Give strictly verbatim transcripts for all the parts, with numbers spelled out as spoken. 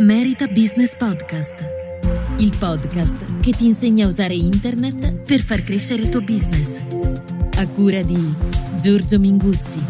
Merita Business Podcast, il podcast che ti insegna a usare internet per far crescere il tuo business. A cura di Giorgio Minguzzi.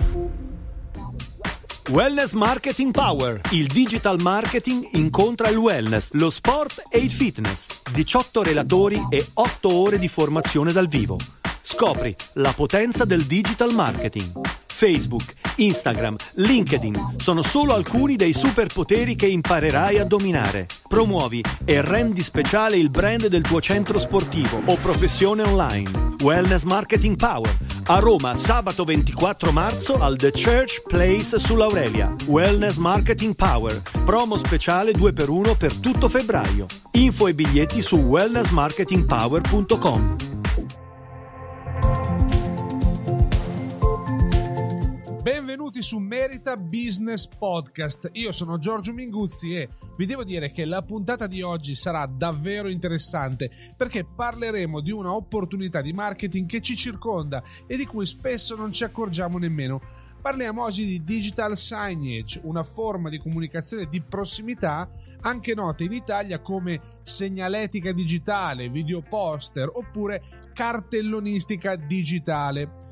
Wellness Marketing Power, il digital marketing incontra il wellness, lo sport e il fitness. diciotto relatori e otto ore di formazione dal vivo. Scopri la potenza del digital marketing. Facebook, Instagram, LinkedIn sono solo alcuni dei superpoteri che imparerai a dominare. Promuovi e rendi speciale il brand del tuo centro sportivo o professione online. Wellness Marketing Power, a Roma sabato ventiquattro marzo al The Church Place sull'Aurelia. Wellness Marketing Power, promo speciale due per uno per tutto febbraio. Info e biglietti su wellness marketing power punto com. Benvenuti su Merita Business Podcast, io sono Giorgio Minguzzi e vi devo dire che la puntata di oggi sarà davvero interessante perché parleremo di una opportunità di marketing che ci circonda e di cui spesso non ci accorgiamo nemmeno. Parliamo oggi di Digital Signage, una forma di comunicazione di prossimità anche nota in Italia come segnaletica digitale, videoposter oppure cartellonistica digitale.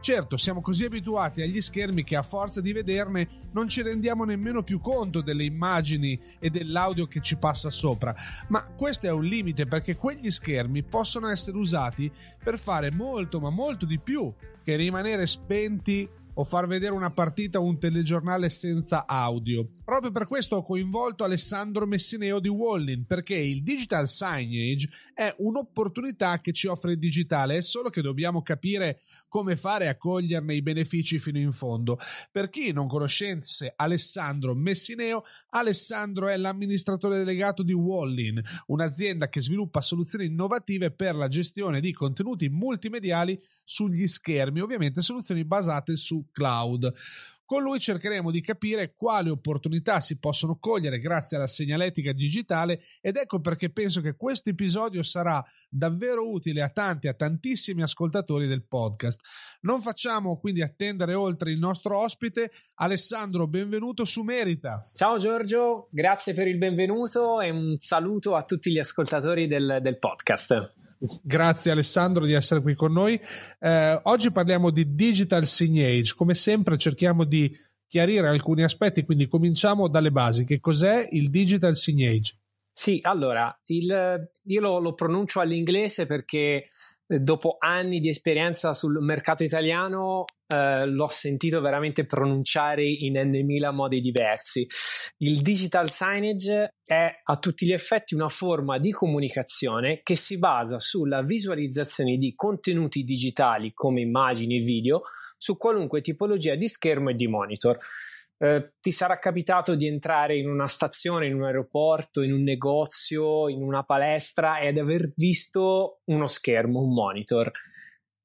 Certo, siamo così abituati agli schermi che a forza di vederne non ci rendiamo nemmeno più conto delle immagini e dell'audio che ci passa sopra, ma questo è un limite perché quegli schermi possono essere usati per fare molto ma molto di più che rimanere spenti o far vedere una partita o un telegiornale senza audio. Proprio per questo ho coinvolto Alessandro Messineo di Wallin, perché il digital signage è un'opportunità che ci offre il digitale, è solo che dobbiamo capire come fare a coglierne i benefici fino in fondo. Per chi non conoscesse Alessandro Messineo, Alessandro è l'amministratore delegato di Wallin, un'azienda che sviluppa soluzioni innovative per la gestione di contenuti multimediali sugli schermi, ovviamente soluzioni basate su cloud. Con lui cercheremo di capire quali opportunità si possono cogliere grazie alla segnaletica digitale, ed ecco perché penso che questo episodio sarà davvero utile a tanti, a tantissimi ascoltatori del podcast. Non facciamo quindi attendere oltre il nostro ospite. Alessandro, benvenuto su Merita. Ciao Giorgio, grazie per il benvenuto e un saluto a tutti gli ascoltatori del, del podcast. Grazie Alessandro di essere qui con noi. Eh, oggi parliamo di digital signage. Come sempre cerchiamo di chiarire alcuni aspetti, quindi cominciamo dalle basi. Che cos'è il digital signage? Sì, allora, il, io lo, lo pronuncio all'inglese perché dopo anni di esperienza sul mercato italiano eh, l'ho sentito veramente pronunciare in n mila modi diversi. Il digital signage è a tutti gli effetti una forma di comunicazione che si basa sulla visualizzazione di contenuti digitali come immagini e video su qualunque tipologia di schermo e di monitor. Eh, ti sarà capitato di entrare in una stazione, in un aeroporto, in un negozio, in una palestra ed aver visto uno schermo, un monitor.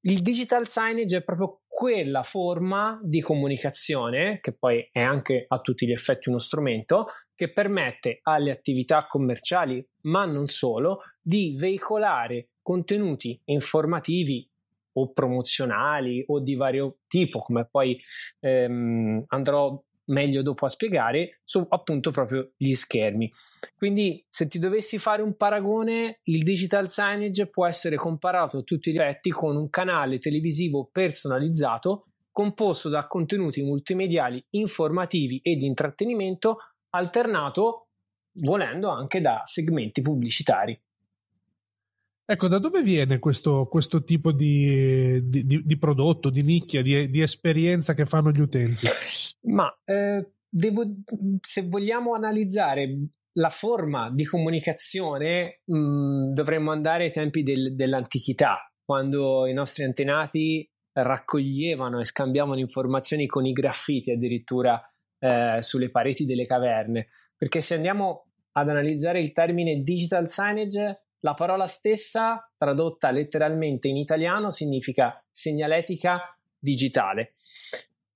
Il digital signage è proprio quella forma di comunicazione, che poi è anche a tutti gli effetti uno strumento, che permette alle attività commerciali, ma non solo, di veicolare contenuti informativi o promozionali o di vario tipo, come poi ehm, andrò meglio dopo a spiegare, su appunto proprio gli schermi. Quindi se ti dovessi fare un paragone, il digital signage può essere comparato a tutti gli effetti con un canale televisivo personalizzato composto da contenuti multimediali informativi e di intrattenimento, alternato volendo anche da segmenti pubblicitari. Ecco, da dove viene questo, questo tipo di, di, di prodotto, di nicchia, di, di esperienza che fanno gli utenti? Ma eh, devo, se vogliamo analizzare la forma di comunicazione, mh, dovremmo andare ai tempi del, dell'antichità, quando i nostri antenati raccoglievano e scambiavano informazioni con i graffiti addirittura eh, sulle pareti delle caverne. Perché se andiamo ad analizzare il termine digital signage, la parola stessa, tradotta letteralmente in italiano, significa segnaletica digitale.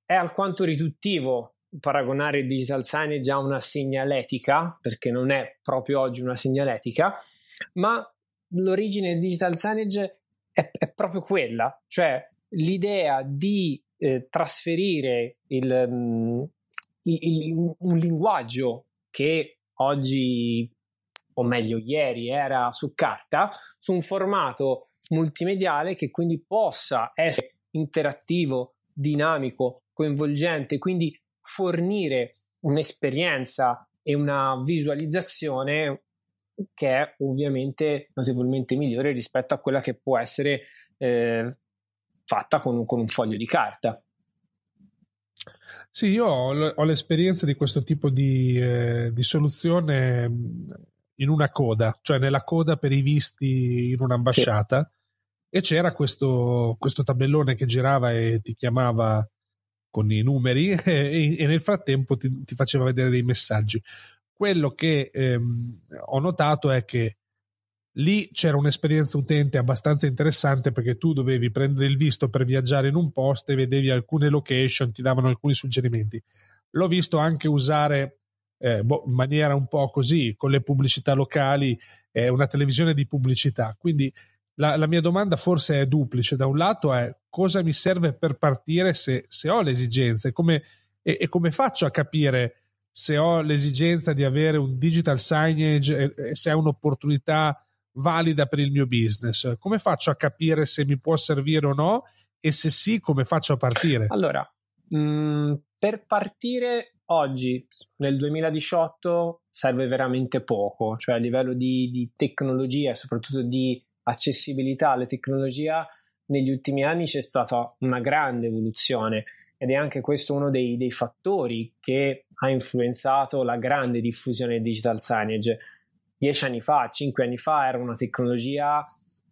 È alquanto riduttivo paragonare il digital signage a una segnaletica, perché non è proprio oggi una segnaletica, ma l'origine del digital signage è, è proprio quella, cioè l'idea di eh, trasferire il, il, il, un linguaggio che oggi, o meglio ieri, era su carta, su un formato multimediale che quindi possa essere interattivo, dinamico, coinvolgente, quindi fornire un'esperienza e una visualizzazione che è ovviamente notevolmente migliore rispetto a quella che può essere eh, fatta con, con un foglio di carta. Sì, io ho, ho l'esperienza di questo tipo di, eh, di soluzione in una coda, cioè nella coda per i visti in un'ambasciata, sì. E c'era questo, questo tabellone che girava e ti chiamava con i numeri e, e nel frattempo ti, ti faceva vedere dei messaggi. Quello che ehm, ho notato è che lì c'era un'esperienza utente abbastanza interessante, perché tu dovevi prendere il visto per viaggiare in un posto e vedevi alcune location, ti davano alcuni suggerimenti. L'ho visto anche usare eh, boh, in maniera un po' così, con le pubblicità locali, eh, una televisione di pubblicità. Quindi la, la mia domanda forse è duplice. Da un lato è: cosa mi serve per partire se, se ho le esigenze? Come, e, e come faccio a capire se ho l'esigenza di avere un digital signage e se è un'opportunità valida per il mio business? Come faccio a capire se mi può servire o no, e se sì, come faccio a partire? Allora, mh, per partire oggi, nel duemiladiciotto, serve veramente poco, cioè a livello di, di tecnologia e soprattutto di accessibilità alla tecnologia. Negli ultimi anni c'è stata una grande evoluzione, ed è anche questo uno dei, dei fattori che ha influenzato la grande diffusione del digital signage. Dieci anni fa, cinque anni fa, era una tecnologia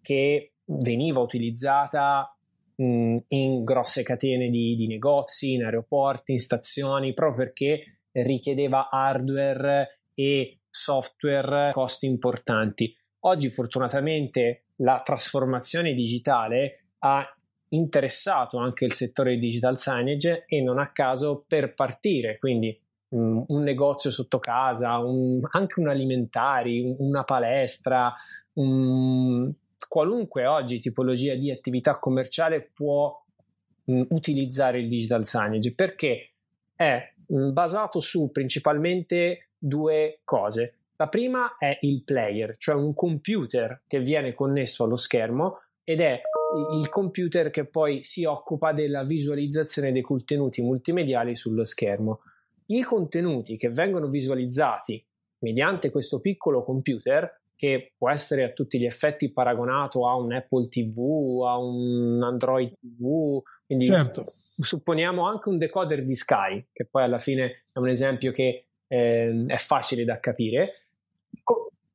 che veniva utilizzata mh, in grosse catene di, di negozi, in aeroporti, in stazioni, proprio perché richiedeva hardware e software costi importanti. Oggi fortunatamente la trasformazione digitale ha interessato anche il settore di digital signage, e non a caso per partire, quindi mh, un negozio sotto casa, un, anche un alimentari, un, una palestra, mh, qualunque oggi tipologia di attività commerciale può mh, utilizzare il digital signage, perché è mh, basato su principalmente due cose. La prima è il player, cioè un computer che viene connesso allo schermo, ed è il computer che poi si occupa della visualizzazione dei contenuti multimediali sullo schermo. I contenuti che vengono visualizzati mediante questo piccolo computer, che può essere a tutti gli effetti paragonato a un Apple tivù, a un Android tivù, quindi certo. Supponiamo anche un decoder di Sky, che poi alla fine è un esempio che eh, è facile da capire,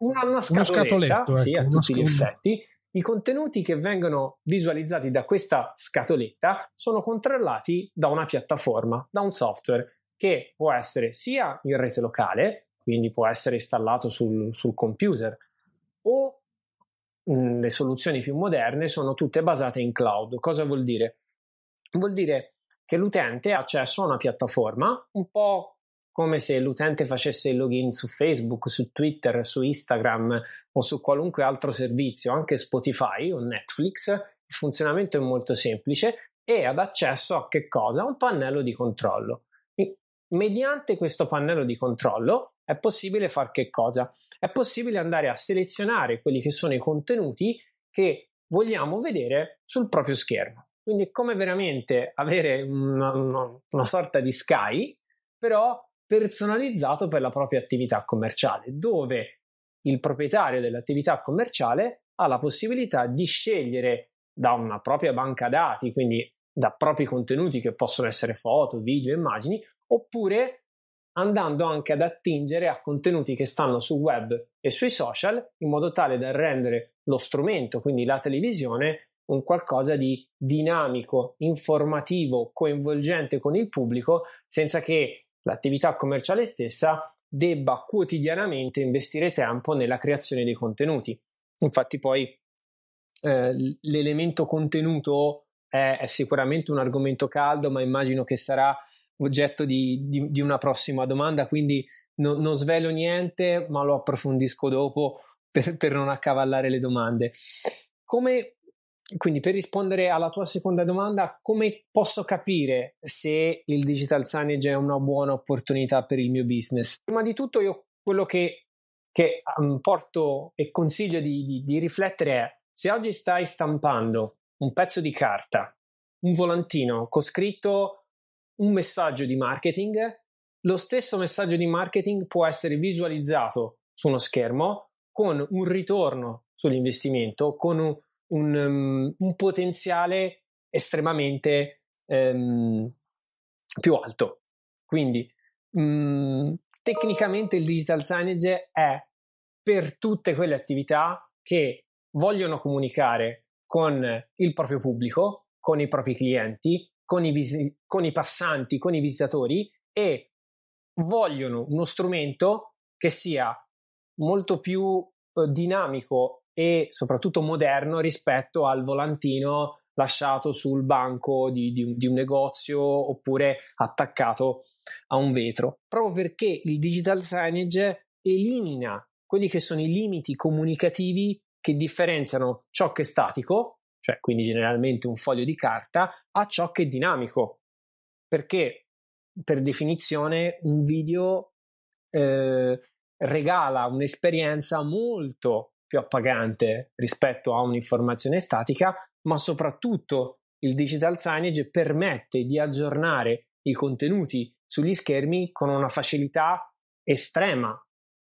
una, una scatoletta, ecco, sì, a tutti gli effetti. I contenuti che vengono visualizzati da questa scatoletta sono controllati da una piattaforma, da un software che può essere sia in rete locale, quindi può essere installato sul, sul computer, o mh, le soluzioni più moderne sono tutte basate in cloud. Cosa vuol dire? Vuol dire che l'utente ha accesso a una piattaforma, un po' come se l'utente facesse il login su Facebook, su Twitter, su Instagram o su qualunque altro servizio, anche Spotify o Netflix. Il funzionamento è molto semplice e ad accesso a che cosa? Un pannello di controllo. E mediante questo pannello di controllo è possibile far che cosa? È possibile andare a selezionare quelli che sono i contenuti che vogliamo vedere sul proprio schermo. Quindi è come veramente avere una, una, una sorta di Sky, però personalizzato per la propria attività commerciale, dove il proprietario dell'attività commerciale ha la possibilità di scegliere da una propria banca dati, quindi da propri contenuti che possono essere foto, video, immagini, oppure andando anche ad attingere a contenuti che stanno sul web e sui social, in modo tale da rendere lo strumento, quindi la televisione, un qualcosa di dinamico, informativo, coinvolgente con il pubblico, senza che l'attività commerciale stessa debba quotidianamente investire tempo nella creazione dei contenuti. Infatti poi eh, l'elemento contenuto è, è sicuramente un argomento caldo, ma immagino che sarà oggetto di, di, di una prossima domanda, quindi no, non svelo niente, ma lo approfondisco dopo per, per non accavallare le domande. Come, quindi per rispondere alla tua seconda domanda, come posso capire se il digital signage è una buona opportunità per il mio business? Prima di tutto io quello che, che um, porto e consiglio di, di, di riflettere è: se oggi stai stampando un pezzo di carta, un volantino con scritto un messaggio di marketing, lo stesso messaggio di marketing può essere visualizzato su uno schermo con un ritorno sull'investimento, con un, un, um, un potenziale estremamente um, più alto. Quindi um, tecnicamente il digital signage è per tutte quelle attività che vogliono comunicare con il proprio pubblico, con i propri clienti, con i, visi- con i passanti, con i visitatori, e vogliono uno strumento che sia molto più eh, dinamico e soprattutto moderno rispetto al volantino lasciato sul banco di, di, un, di un negozio oppure attaccato a un vetro, proprio perché il digital signage elimina quelli che sono i limiti comunicativi che differenziano ciò che è statico, cioè quindi generalmente un foglio di carta, a ciò che è dinamico, perché per definizione un video eh, regala un'esperienza molto più appagante rispetto a un'informazione statica, ma soprattutto il digital signage permette di aggiornare i contenuti sugli schermi con una facilità estrema.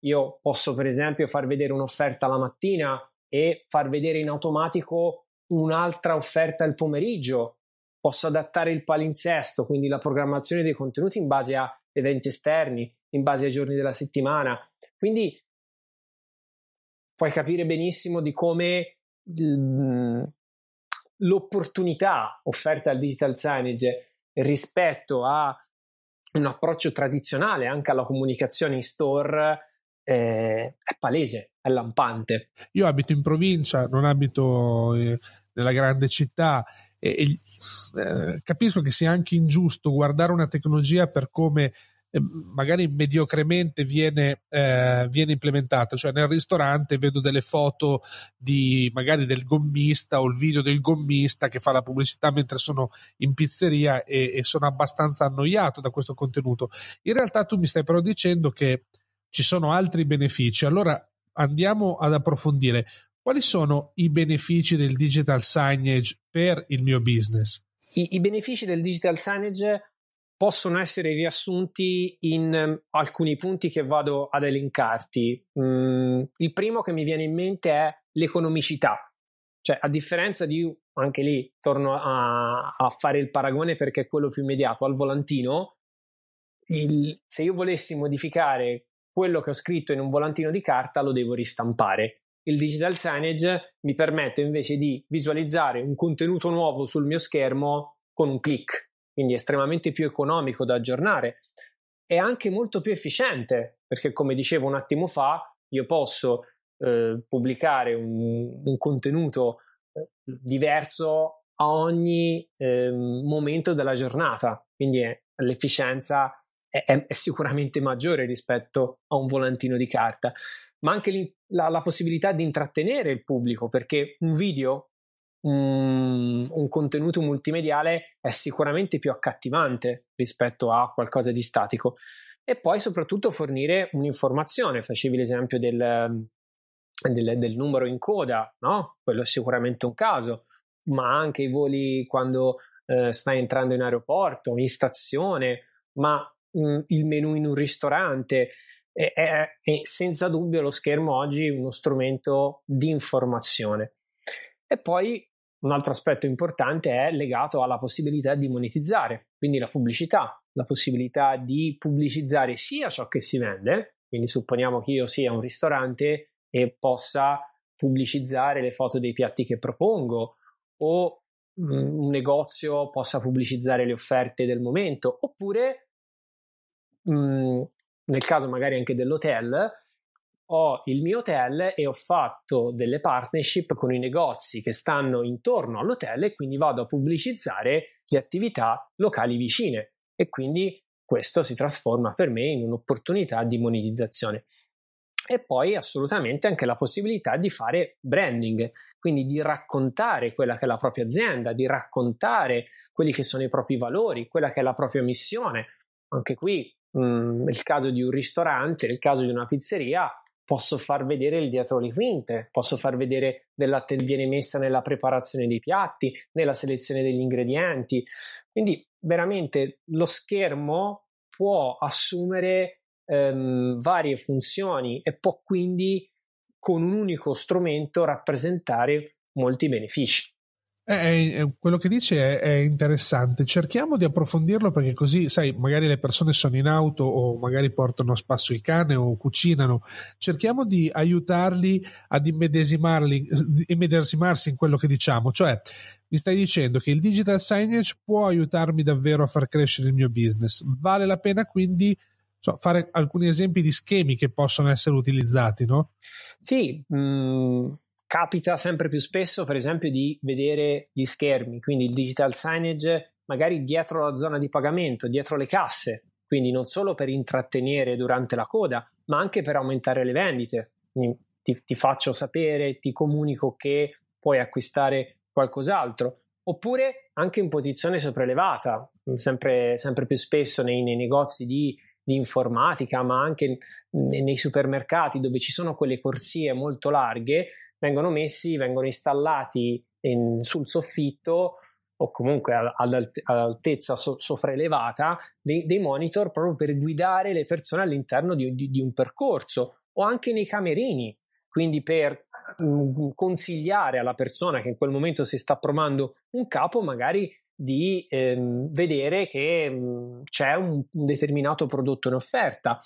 Io posso per esempio far vedere un'offerta la mattina e far vedere in automatico un'altra offerta il pomeriggio, posso adattare il palinsesto, quindi la programmazione dei contenuti in base a eventi esterni, in base ai giorni della settimana. Quindi puoi capire benissimo di come l'opportunità offerta al digital signage rispetto a un approccio tradizionale anche alla comunicazione in store eh, è palese, è lampante. Io abito in provincia, non abito eh, nella grande città e, e eh, capisco che sia anche ingiusto guardare una tecnologia per come eh, magari mediocremente viene, eh, viene implementata. Cioè nel ristorante vedo delle foto di magari del gommista o il video del gommista che fa la pubblicità mentre sono in pizzeria e, e sono abbastanza annoiato da questo contenuto. In realtà tu mi stai però dicendo che ci sono altri benefici, allora andiamo ad approfondire. Quali sono i benefici del digital signage per il mio business? I, i benefici del digital signage possono essere riassunti in um, alcuni punti che vado ad elencarti. Mm, il primo che mi viene in mente è l'economicità. Cioè, a differenza di, anche lì, torno a, a fare il paragone perché è quello più immediato, al volantino, il, se io volessi modificare quello che ho scritto in un volantino di carta lo devo ristampare. Il digital signage mi permette invece di visualizzare un contenuto nuovo sul mio schermo con un click, quindi è estremamente più economico da aggiornare. È anche molto più efficiente, perché come dicevo un attimo fa, io posso eh, pubblicare un, un contenuto diverso a ogni eh, momento della giornata, quindi è, l'efficienza È, è sicuramente maggiore rispetto a un volantino di carta, ma anche la, la possibilità di intrattenere il pubblico, perché un video, um, un contenuto multimediale è sicuramente più accattivante rispetto a qualcosa di statico. E poi soprattutto fornire un'informazione. Facevi l'esempio del, del, del numero in coda, no? Quello è sicuramente un caso, ma anche i voli quando eh, stai entrando in aeroporto, in stazione, ma il menu in un ristorante. È, è, è senza dubbio lo schermo oggi uno strumento di informazione. E poi un altro aspetto importante è legato alla possibilità di monetizzare, quindi la pubblicità, la possibilità di pubblicizzare sia ciò che si vende, quindi supponiamo che io sia un ristorante e possa pubblicizzare le foto dei piatti che propongo, o un negozio possa pubblicizzare le offerte del momento, oppure nel caso magari anche dell'hotel, ho il mio hotel e ho fatto delle partnership con i negozi che stanno intorno all'hotel e quindi vado a pubblicizzare le attività locali vicine, e quindi questo si trasforma per me in un'opportunità di monetizzazione. E poi assolutamente anche la possibilità di fare branding, quindi di raccontare quella che è la propria azienda, di raccontare quelli che sono i propri valori, quella che è la propria missione. Anche qui mh, il caso di un ristorante, il caso di una pizzeria, posso far vedere il dietro le quinte, posso far vedere dell'attenzione viene messa nella preparazione dei piatti, nella selezione degli ingredienti. Quindi veramente lo schermo può assumere ehm, varie funzioni e può quindi con un unico strumento rappresentare molti benefici. Eh, eh, quello che dice è, è interessante, cerchiamo di approfondirlo, perché così, sai, magari le persone sono in auto o magari portano a spasso il cane o cucinano, cerchiamo di aiutarli ad immedesimarli, immedesimarsi in quello che diciamo. Cioè, mi stai dicendo che il digital signage può aiutarmi davvero a far crescere il mio business, vale la pena quindi so, fare alcuni esempi di schemi che possono essere utilizzati, no? Sì, mh... capita sempre più spesso, per esempio, di vedere gli schermi, quindi il digital signage magari dietro la zona di pagamento, dietro le casse, quindi non solo per intrattenere durante la coda, ma anche per aumentare le vendite. Quindi ti, ti faccio sapere, ti comunico che puoi acquistare qualcos'altro, oppure anche in posizione sopraelevata, sempre, sempre più spesso nei, nei negozi di di informatica, ma anche nei supermercati dove ci sono quelle corsie molto larghe, vengono messi, vengono installati in, sul soffitto o comunque all'altezza so, sopraelevata dei, dei monitor, proprio per guidare le persone all'interno di, di, di un percorso, o anche nei camerini, quindi per mh, consigliare alla persona che in quel momento si sta provando un capo magari di ehm, vedere che mh, c'è un, un determinato prodotto in offerta,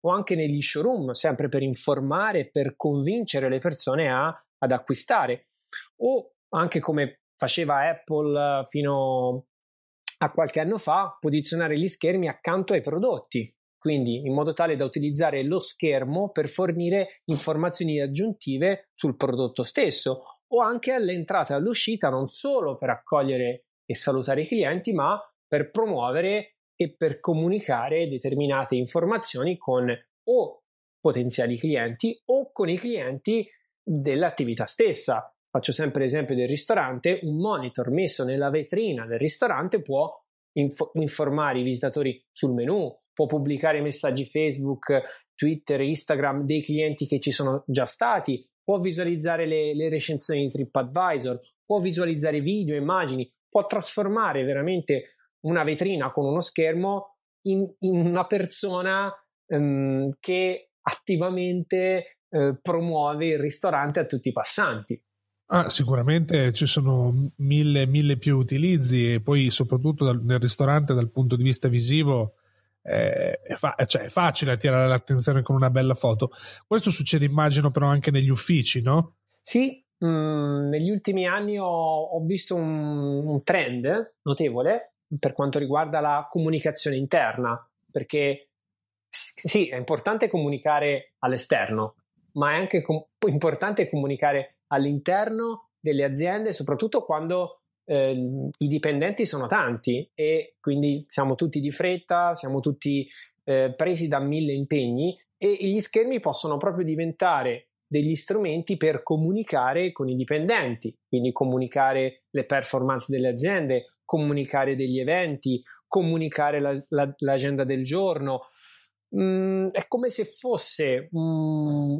o anche negli showroom, sempre per informare, per convincere le persone a, ad acquistare, o anche come faceva Apple fino a qualche anno fa, posizionare gli schermi accanto ai prodotti, quindi in modo tale da utilizzare lo schermo per fornire informazioni aggiuntive sul prodotto stesso, o anche all'entrata e all'uscita, non solo per accogliere e salutare i clienti, ma per promuovere e per comunicare determinate informazioni con o potenziali clienti o con i clienti dell'attività stessa. Faccio sempre l'esempio del ristorante: un monitor messo nella vetrina del ristorante può inf- informare i visitatori sul menù, può pubblicare messaggi Facebook, Twitter, Instagram dei clienti che ci sono già stati, può visualizzare le, le recensioni di TripAdvisor, può visualizzare video, immagini, può trasformare veramente una vetrina con uno schermo in, in una persona um, che attivamente uh, promuove il ristorante a tutti i passanti. Ah, sicuramente ci sono mille, mille più utilizzi, e poi soprattutto dal, nel ristorante dal punto di vista visivo eh, è, fa- cioè è facile attirare l'attenzione con una bella foto. Questo succede, immagino, però anche negli uffici, no? Sì. Mm, negli ultimi anni ho, ho visto un, un trend notevole per quanto riguarda la comunicazione interna, perché sì, è importante comunicare all'esterno, ma è anche com- importante comunicare all'interno delle aziende, soprattutto quando eh, i dipendenti sono tanti e quindi siamo tutti di fretta, siamo tutti eh, presi da mille impegni, e gli schermi possono proprio diventare degli strumenti per comunicare con i dipendenti, quindi comunicare le performance delle aziende, comunicare degli eventi, comunicare la, la, l'agenda del giorno. Mm, è come se fosse mm,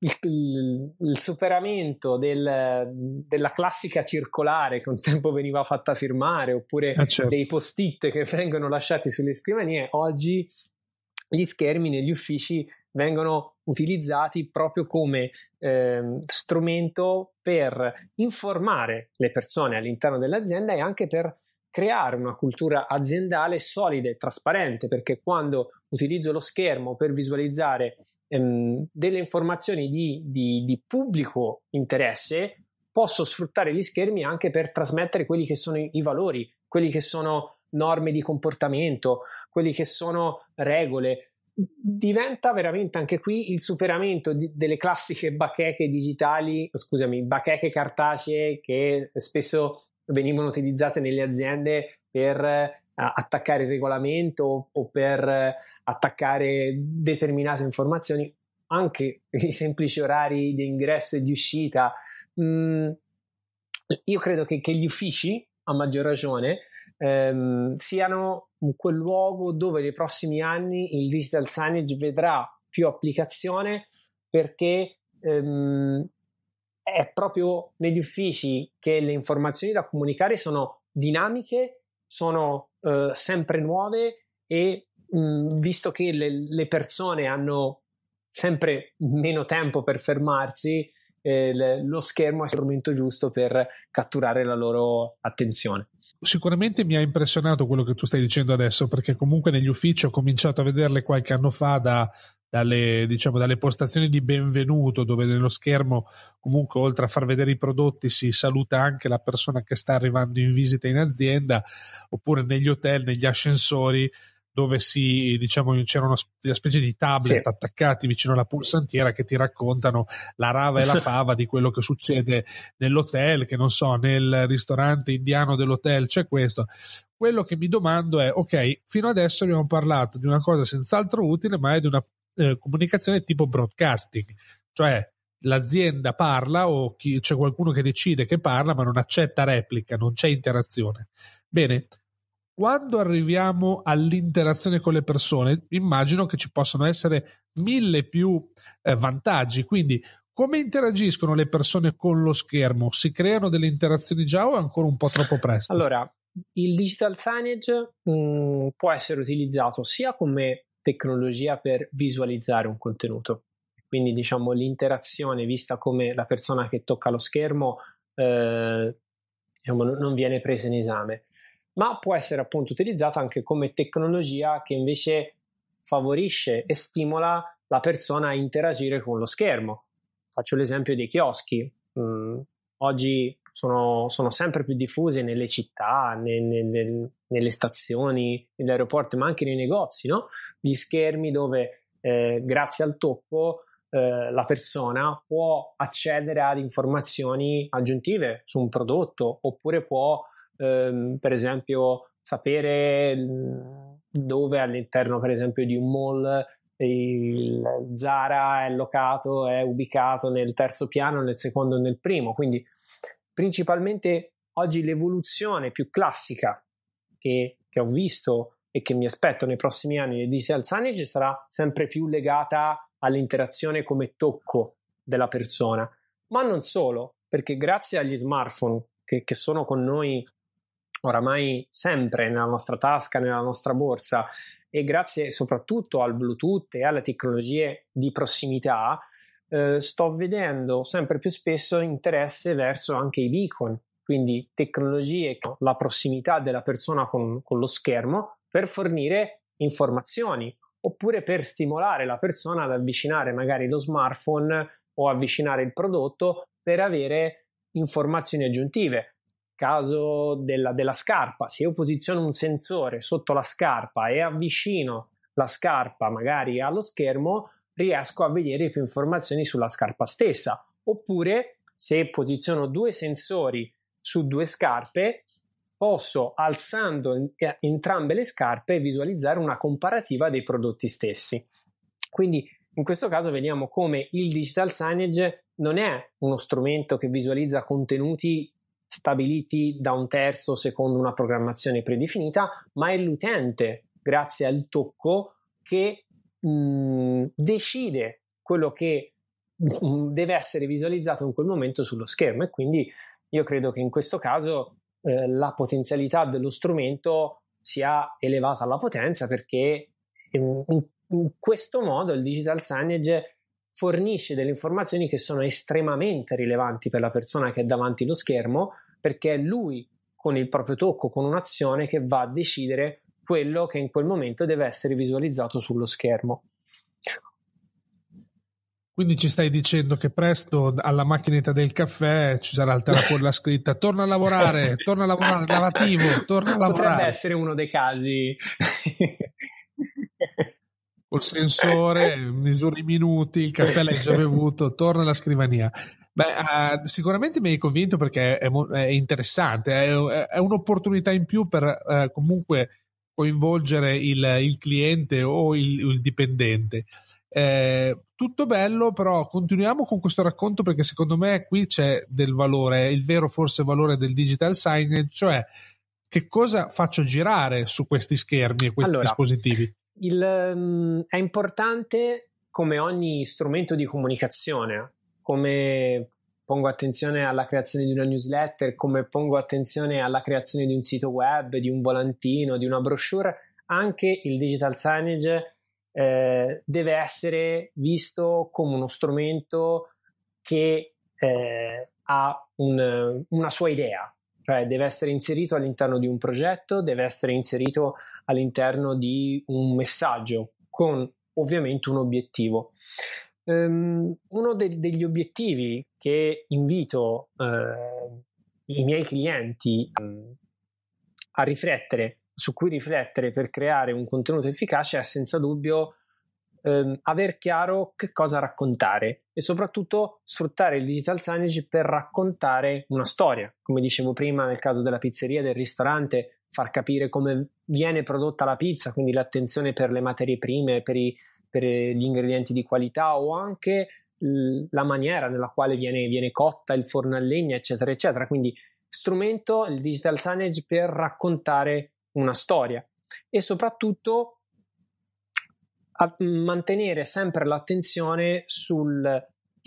il, il, il superamento del, della classica circolare che un tempo veniva fatta firmare, oppure ah, certo. dei post-it che vengono lasciati sulle scrivanie. Oggi gli schermi negli uffici vengono utilizzati proprio come eh, strumento per informare le persone all'interno dell'azienda, e anche per creare una cultura aziendale solida e trasparente, perché quando utilizzo lo schermo per visualizzare ehm, delle informazioni di, di, di pubblico interesse, posso sfruttare gli schermi anche per trasmettere quelli che sono i, i valori, quelli che sono norme di comportamento, quelli che sono regole. Diventa veramente anche qui il superamento di, delle classiche bacheche digitali, scusami, bacheche cartacee che spesso venivano utilizzate nelle aziende per eh, attaccare il regolamento o per eh, attaccare determinate informazioni, anche i semplici orari di ingresso e di uscita. Mm, io credo che, che gli uffici, a maggior ragione, ehm, siano quel luogo dove nei prossimi anni il digital signage vedrà più applicazione, perché ehm, è proprio negli uffici che le informazioni da comunicare sono dinamiche, sono eh, sempre nuove e mh, visto che le, le persone hanno sempre meno tempo per fermarsi, eh, le, lo schermo è lo strumento giusto per catturare la loro attenzione. Sicuramente mi ha impressionato quello che tu stai dicendo adesso, perché comunque negli uffici ho cominciato a vederle qualche anno fa da Dalle, diciamo, dalle postazioni di benvenuto, dove nello schermo comunque oltre a far vedere i prodotti si saluta anche la persona che sta arrivando in visita in azienda, oppure negli hotel, negli ascensori, dove si, diciamo, c'era una, una specie di tablet sì. attaccati vicino alla pulsantiera che ti raccontano la rava e la fava di quello che succede nell'hotel, che non so, nel ristorante indiano dell'hotel c'è questo. Quello che mi domando è, ok, fino adesso abbiamo parlato di una cosa senz'altro utile, ma è di una Eh, comunicazione tipo broadcasting, cioè l'azienda parla o chi, c'è qualcuno che decide che parla ma non accetta replica, non c'è interazione. Bene, quando arriviamo all'interazione con le persone immagino che ci possono essere mille più eh, vantaggi, quindi come interagiscono le persone con lo schermo? Si creano delle interazioni già o è ancora un po' troppo presto? Allora, il digital signage mh, può essere utilizzato sia come tecnologia per visualizzare un contenuto, quindi diciamo l'interazione vista come la persona che tocca lo schermo eh, diciamo non viene presa in esame, ma può essere appunto utilizzata anche come tecnologia che invece favorisce e stimola la persona a interagire con lo schermo. Faccio l'esempio dei chioschi. Mm, oggi sono, sono sempre più diffuse nelle città, nel, nel, nelle stazioni, nell'aeroporto, ma anche nei negozi, no? Gli schermi dove eh, grazie al tocco eh, la persona può accedere ad informazioni aggiuntive su un prodotto, oppure può ehm, per esempio sapere dove all'interno per esempio di un mall il Zara è locato, è ubicato nel terzo piano, nel secondo e nel primo. Quindi principalmente oggi l'evoluzione più classica che, che ho visto e che mi aspetto nei prossimi anni di digital signage sarà sempre più legata all'interazione come tocco della persona, ma non solo, perché grazie agli smartphone che, che sono con noi oramai sempre nella nostra tasca, nella nostra borsa, e grazie soprattutto al Bluetooth e alle tecnologie di prossimità, Uh, sto vedendo sempre più spesso interesse verso anche i beacon, quindi tecnologie che la prossimità della persona con, con lo schermo per fornire informazioni, oppure per stimolare la persona ad avvicinare magari lo smartphone o avvicinare il prodotto per avere informazioni aggiuntive. Caso della, della scarpa, se io posiziono un sensore sotto la scarpa e avvicino la scarpa magari allo schermo, riesco a vedere più informazioni sulla scarpa stessa, oppure se posiziono due sensori su due scarpe posso, alzando entrambe le scarpe, visualizzare una comparativa dei prodotti stessi. Quindi in questo caso vediamo come il digital signage non è uno strumento che visualizza contenuti stabiliti da un terzo secondo una programmazione predefinita, ma è l'utente, grazie al tocco, che decide quello che deve essere visualizzato in quel momento sullo schermo. E quindi io credo che in questo caso eh, la potenzialità dello strumento sia elevata alla potenza, perché in, in questo modo il digital signage fornisce delle informazioni che sono estremamente rilevanti per la persona che è davanti allo schermo, perché è lui con il proprio tocco, con un'azione, che va a decidere quello che in quel momento deve essere visualizzato sullo schermo. Quindi ci stai dicendo che presto alla macchinetta del caffè ci sarà il terracolla scritta torna a lavorare, torna a lavorare, lavativo, torna a lavorare. Potrebbe essere uno dei casi. Col sensore, misura i minuti, il caffè l'hai già bevuto, torna alla scrivania. Beh, uh, sicuramente mi hai convinto, perché è, mo- è interessante, è, è un'opportunità in più per uh, comunque coinvolgere il, il cliente o il, il dipendente. Eh, tutto bello, però continuiamo con questo racconto, perché secondo me qui c'è del valore, il vero forse valore del digital signage, cioè che cosa faccio girare su questi schermi e questi allora, dispositivi? Il, um, è importante, come ogni strumento di comunicazione, come pongo attenzione alla creazione di una newsletter, come pongo attenzione alla creazione di un sito web, di un volantino, di una brochure, anche il digital signage eh, deve essere visto come uno strumento che eh, ha un, una sua idea, cioè deve essere inserito all'interno di un progetto, deve essere inserito all'interno di un messaggio con ovviamente un obiettivo. Um, uno de- degli obiettivi che invito uh, i miei clienti um, a riflettere, su cui riflettere per creare un contenuto efficace, è senza dubbio um, aver chiaro che cosa raccontare e soprattutto sfruttare il digital signage per raccontare una storia. Come dicevo prima, nel caso della pizzeria, del ristorante, far capire come viene prodotta la pizza, quindi l'attenzione per le materie prime, per i per gli ingredienti di qualità, o anche la maniera nella quale viene, viene cotta, il forno a legna, eccetera eccetera. Quindi strumento, il digital signage, per raccontare una storia e soprattutto mantenere sempre l'attenzione sul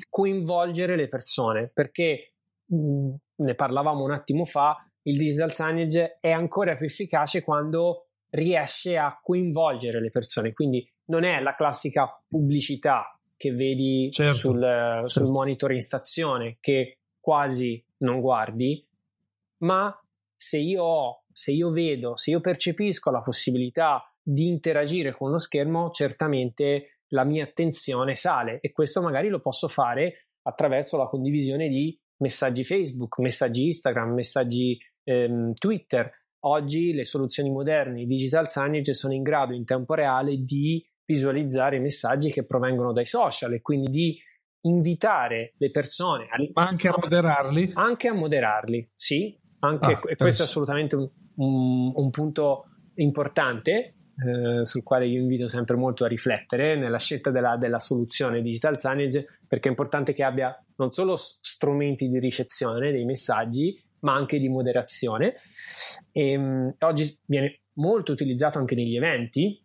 coinvolgere le persone, perché mh, ne parlavamo un attimo fa, il digital signage è ancora più efficace quando riesce a coinvolgere le persone, quindi non è la classica pubblicità che vedi certo, sul, certo. sul monitor in stazione che quasi non guardi, ma se io ho, se io vedo, se io percepisco la possibilità di interagire con lo schermo, certamente la mia attenzione sale, e questo magari lo posso fare attraverso la condivisione di messaggi Facebook, messaggi Instagram, messaggi ehm, Twitter. Oggi le soluzioni moderne, i digital signage, sono in grado in tempo reale di visualizzare i messaggi che provengono dai social e quindi di invitare le persone a... Ma anche a moderarli? Anche a moderarli, sì, anche, ah, e questo è assolutamente un, un, un punto importante eh, sul quale io invito sempre molto a riflettere nella scelta della, della soluzione digital signage, perché è importante che abbia non solo strumenti di ricezione dei messaggi ma anche di moderazione. E, um, oggi viene molto utilizzato anche negli eventi,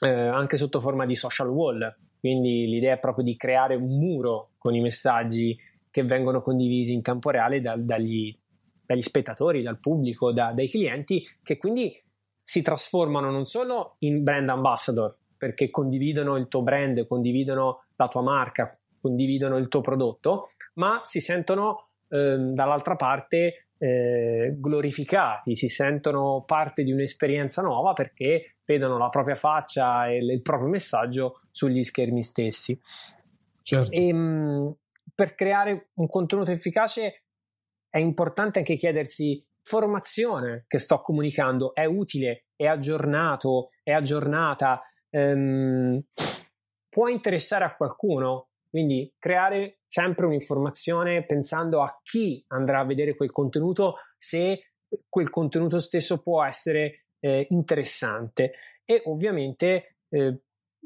eh, anche sotto forma di social wall, quindi l'idea è proprio di creare un muro con i messaggi che vengono condivisi in tempo reale da, dagli, dagli spettatori, dal pubblico, da, dai clienti, che quindi si trasformano non solo in brand ambassador, perché condividono il tuo brand, condividono la tua marca, condividono il tuo prodotto, ma si sentono eh, dall'altra parte Eh, glorificati, si sentono parte di un'esperienza nuova perché vedono la propria faccia e il proprio messaggio sugli schermi stessi. Certo. E, mh, per creare un contenuto efficace è importante anche chiedersi: formazione che sto comunicando è utile, è aggiornato, è aggiornata, ehm, può interessare a qualcuno? Quindi creare sempre un'informazione pensando a chi andrà a vedere quel contenuto, se quel contenuto stesso può essere eh, interessante, e ovviamente eh,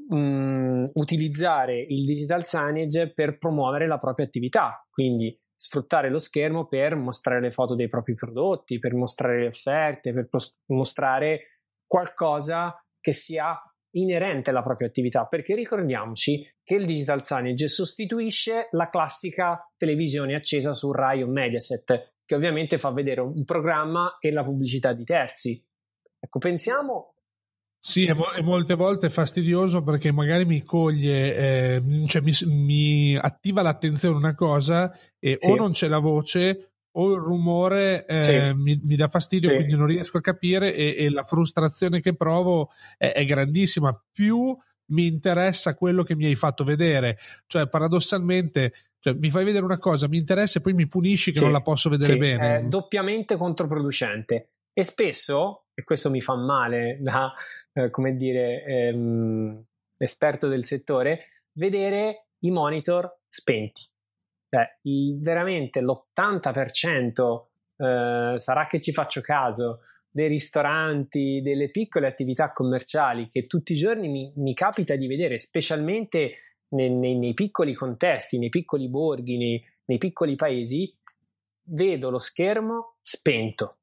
mh, utilizzare il digital signage per promuovere la propria attività, quindi sfruttare lo schermo per mostrare le foto dei propri prodotti, per mostrare le offerte, per post- mostrare qualcosa che sia inerente alla propria attività, perché ricordiamoci che il digital signage sostituisce la classica televisione accesa su Rai o Mediaset, che ovviamente fa vedere un programma e la pubblicità di terzi. Ecco, pensiamo... Sì, e, vo- e molte volte è fastidioso perché magari mi coglie, eh, cioè mi, mi attiva l'attenzione una cosa e sì. o non c'è la voce... o il rumore eh, sì. mi, mi dà fastidio, sì. quindi non riesco a capire, e, e la frustrazione che provo è, è grandissima. Più mi interessa quello che mi hai fatto vedere, cioè paradossalmente, cioè, mi fai vedere una cosa, mi interessa, e poi mi punisci che sì. non la posso vedere sì. bene. È doppiamente controproducente, e spesso, e questo mi fa male da eh, come dire ehm, esperto del settore, vedere i monitor spenti. Beh, veramente l'ottanta per cento eh, sarà che ci faccio caso, dei ristoranti, delle piccole attività commerciali che tutti i giorni mi, mi capita di vedere, specialmente nei, nei, nei piccoli contesti, nei piccoli borghi, nei, nei piccoli paesi, vedo lo schermo spento.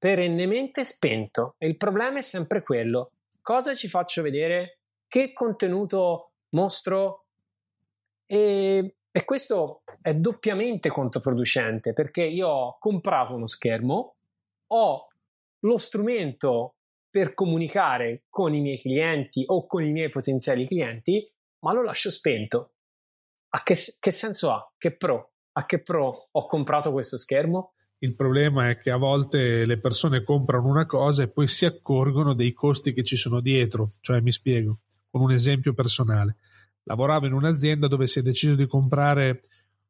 perennemente spento e il problema è sempre quello. Cosa ci faccio vedere? Che contenuto mostro? E, e questo è doppiamente controproducente, perché io ho comprato uno schermo, ho lo strumento per comunicare con i miei clienti o con i miei potenziali clienti, ma lo lascio spento. A che, che senso ha? Che pro? A che pro ho comprato questo schermo? Il problema è che a volte le persone comprano una cosa e poi si accorgono dei costi che ci sono dietro. Cioè, mi spiego, con un esempio personale. Lavoravo in un'azienda dove si è deciso di comprare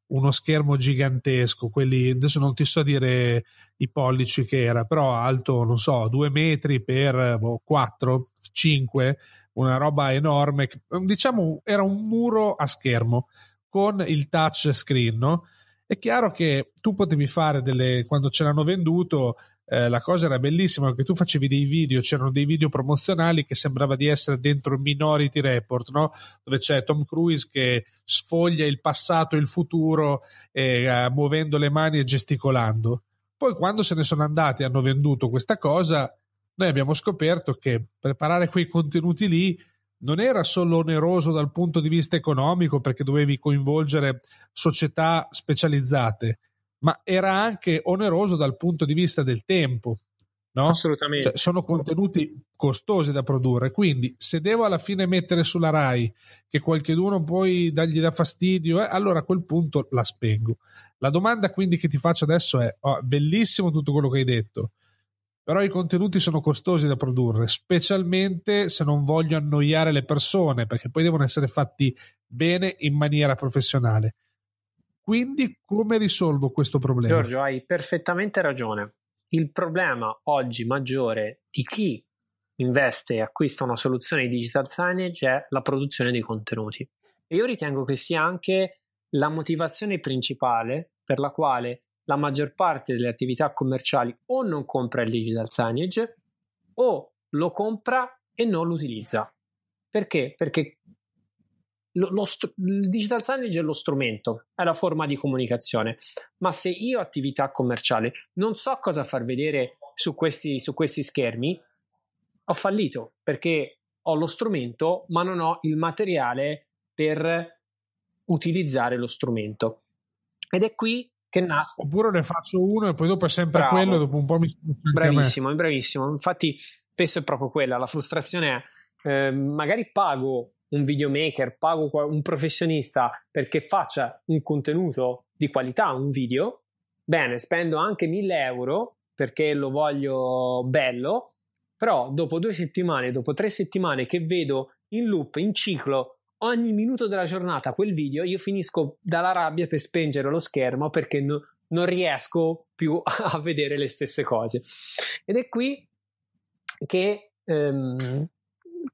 uno schermo gigantesco, quelli, adesso non ti so dire i pollici che era, però alto, non so, due metri per boh, quattro, cinque, una roba enorme. Diciamo era un muro a schermo con il touch screen, no? È chiaro che tu potevi fare delle, quando ce l'hanno venduto, eh, la cosa era bellissima, perché tu facevi dei video, c'erano dei video promozionali che sembrava di essere dentro Minority Report, no? Dove c'è Tom Cruise che sfoglia il passato e il futuro eh, eh, muovendo le mani e gesticolando. Poi quando se ne sono andati e hanno venduto questa cosa, noi abbiamo scoperto che preparare quei contenuti lì non era solo oneroso dal punto di vista economico, perché dovevi coinvolgere società specializzate, ma era anche oneroso dal punto di vista del tempo, no? Assolutamente. Cioè, sono contenuti costosi da produrre, quindi se devo alla fine mettere sulla Rai che qualcheduno poi dagli dà fastidio, eh, allora a quel punto la spengo. La domanda quindi che ti faccio adesso è, oh, bellissimo tutto quello che hai detto, però i contenuti sono costosi da produrre, specialmente se non voglio annoiare le persone, perché poi devono essere fatti bene in maniera professionale. Quindi come risolvo questo problema? Giorgio, hai perfettamente ragione. Il problema oggi maggiore di chi investe e acquista una soluzione di digital signage è la produzione dei contenuti. E io ritengo che sia anche la motivazione principale per la quale la maggior parte delle attività commerciali o non compra il digital signage o lo compra e non lo utilizza. Perché? Perché lo, lo str- il digital signage è lo strumento, è la forma di comunicazione, ma se io attività commerciale non so cosa far vedere su questi, su questi schermi, ho fallito, perché ho lo strumento ma non ho il materiale per utilizzare lo strumento. Ed è qui che nasce. Oppure ne faccio uno e poi dopo è sempre Bravo. Quello, dopo un po' mi bravissimo, bravissimo. Infatti spesso è proprio quella la frustrazione è, eh, magari pago un videomaker, pago un professionista perché faccia un contenuto di qualità, un video bene, spendo anche mille euro perché lo voglio bello, però dopo due settimane, dopo tre settimane che vedo in loop, in ciclo, ogni minuto della giornata quel video, io finisco dalla rabbia per spengere lo schermo, perché no, non riesco più a vedere le stesse cose. Ed è qui che, ehm,